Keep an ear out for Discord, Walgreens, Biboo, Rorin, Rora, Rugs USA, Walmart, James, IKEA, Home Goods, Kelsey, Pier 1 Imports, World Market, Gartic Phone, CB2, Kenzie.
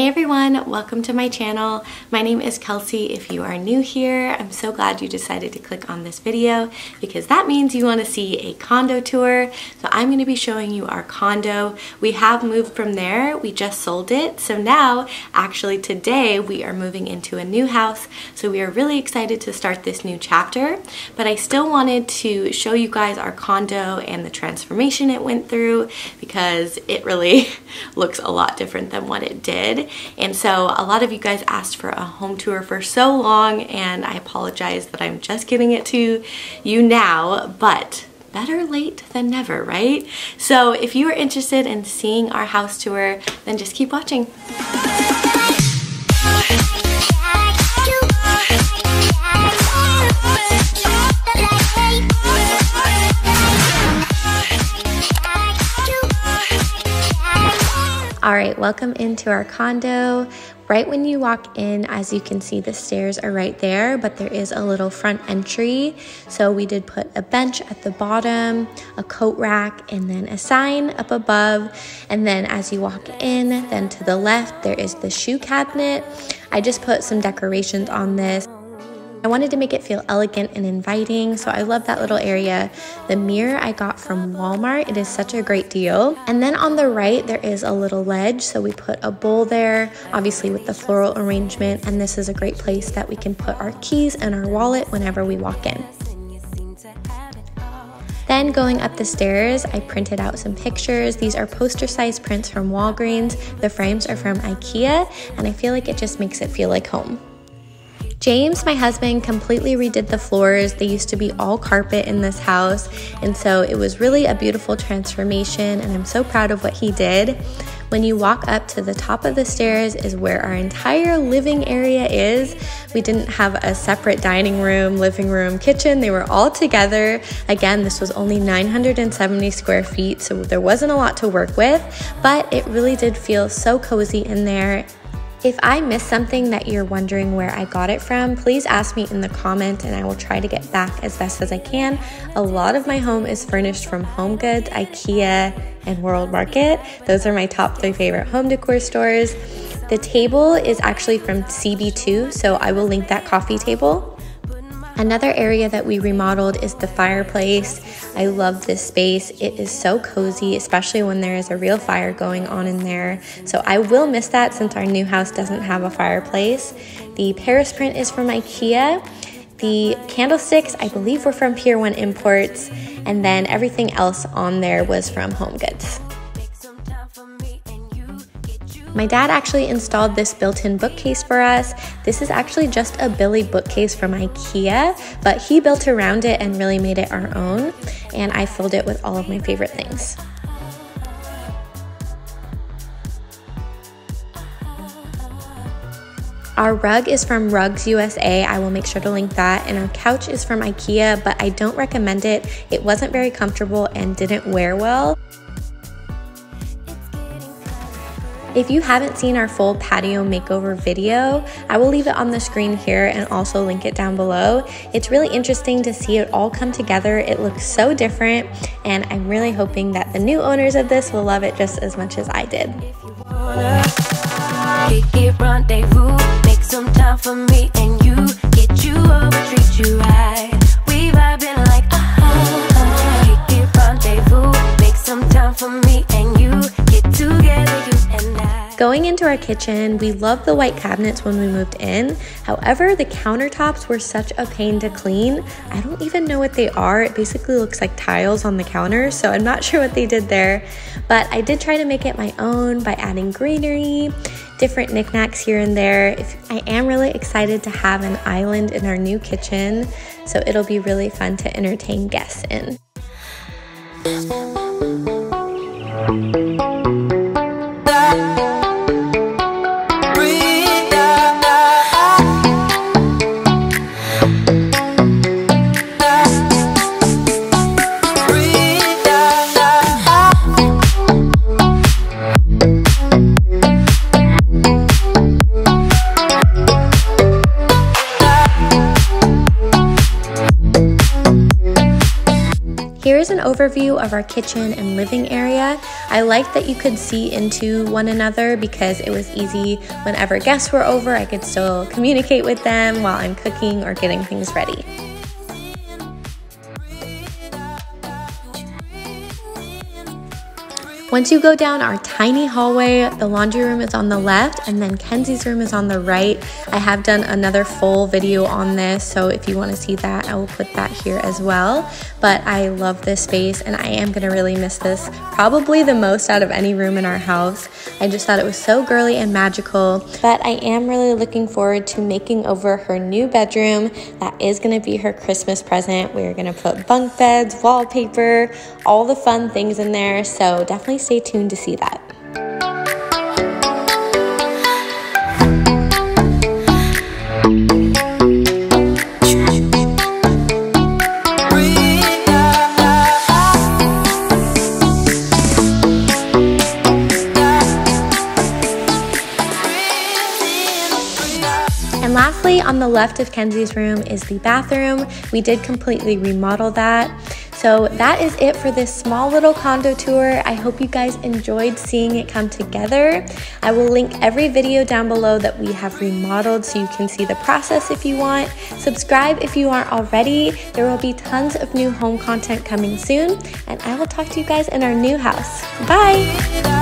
Hey everyone, welcome to my channel. My name is Kelsey. If you are new here, I'm so glad you decided to click on this video because that means you want to see a condo tour. So I'm going to be showing you our condo. We have moved from there. We just sold it. So now, actually today, we are moving into a new house. So we are really excited to start this new chapter. But I still wanted to show you guys our condo and the transformation it went through because it really looks a lot different than what it did. And so a lot of you guys asked for a home tour for so long, and I apologize that I'm just getting it to you now, but better late than never, right? So if you are interested in seeing our house tour, then just keep watching. All right, welcome into our condo. Right when you walk in, as you can see, the stairs are right there, but there is a little front entry. So we did put a bench at the bottom, a coat rack, and then a sign up above. And then as you walk in, then to the left, there is the shoe cabinet. I just put some decorations on this. I wanted to make it feel elegant and inviting, so I love that little area. The mirror I got from Walmart. It is such a great deal. And then on the right, there is a little ledge, so we put a bowl there, obviously with the floral arrangement, and this is a great place that we can put our keys and our wallet whenever we walk in. Then going up the stairs, I printed out some pictures. These are poster size prints from Walgreens. The frames are from IKEA, and I feel like it just makes it feel like home. James, my husband, completely redid the floors. They used to be all carpet in this house, and so it was really a beautiful transformation, and I'm so proud of what he did. When you walk up to the top of the stairs is where our entire living area is. We didn't have a separate dining room, living room, kitchen. They were all together. Again, this was only 970 square feet, so there wasn't a lot to work with, but it really did feel so cozy in there. If I missed something that you're wondering where I got it from, please ask me in the comment and I will try to get back as best as I can. A lot of my home is furnished from Home Goods, IKEA, and World Market. Those are my top three favorite home decor stores. The table is actually from CB2, so I will link that coffee table. Another area that we remodeled is the fireplace. I love this space. It is so cozy, especially when there is a real fire going on in there. So I will miss that since our new house doesn't have a fireplace. The Paris print is from IKEA. The candlesticks, I believe, were from Pier 1 Imports. And then everything else on there was from Home Goods. My dad actually installed this built-in bookcase for us. This is actually just a Billy bookcase from IKEA, but he built around it and really made it our own, and I filled it with all of my favorite things. Our rug is from Rugs USA. I will make sure to link that. And our couch is from IKEA, but I don't recommend it. It wasn't very comfortable and didn't wear well. If you haven't seen our full patio makeover video, I will leave it on the screen here and also link it down below. It's really interesting to see it all come together. It looks so different, and I'm really hoping that the new owners of this will love it just as much as I did. Going into our kitchen, we loved the white cabinets when we moved in. However, the countertops were such a pain to clean. I don't even know what they are. It basically looks like tiles on the counter, so I'm not sure what they did there. But I did try to make it my own by adding greenery, different knickknacks here and there. I am really excited to have an island in our new kitchen, so it'll be really fun to entertain guests in. here's an overview of our kitchen and living area. I liked that you could see into one another because it was easy whenever guests were over, I could still communicate with them while I'm cooking or getting things ready. Once you go down our tiny hallway, the laundry room is on the left and then Kenzie's room is on the right. I have done another full video on this, so if you want to see that, I will put that here as well. But I love this space and I am going to really miss this probably the most out of any room in our house. I just thought it was so girly and magical, but I am really looking forward to making over her new bedroom. That is going to be her Christmas present. We're going to put bunk beds, wallpaper, all the fun things in there, so definitely stay tuned to see that. And lastly, on the left of Kenzie's room is the bathroom. We did completely remodel that. So that is it for this small little condo tour. I hope you guys enjoyed seeing it come together. I will link every video down below that we have remodeled so you can see the process if you want. Subscribe if you aren't already. There will be tons of new home content coming soon, and I will talk to you guys in our new house. Bye!